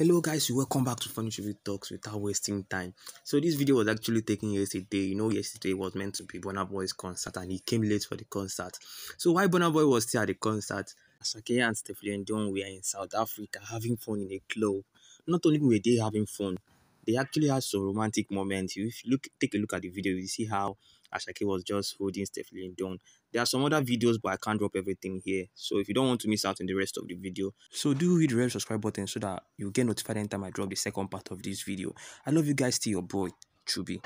Hello guys, welcome back to Funny Chubby Talks without wasting time. So this video was actually taken yesterday. You know, yesterday was meant to be Burna Boy's concert and he came late for the concert. So while Burna Boy was still at the concert, Asake and Stefflondon were in South Africa having fun in a club. Not only were they having fun, they actually had some romantic moments. If you take a look at the video, you see how Asake was just holding Stefflondon. There are some other videos, but I can't drop everything here. So if you don't want to miss out on the rest of the video, so do hit the red subscribe button so that you get notified anytime I drop the second part of this video. I love you guys. Still your boy, Chubby.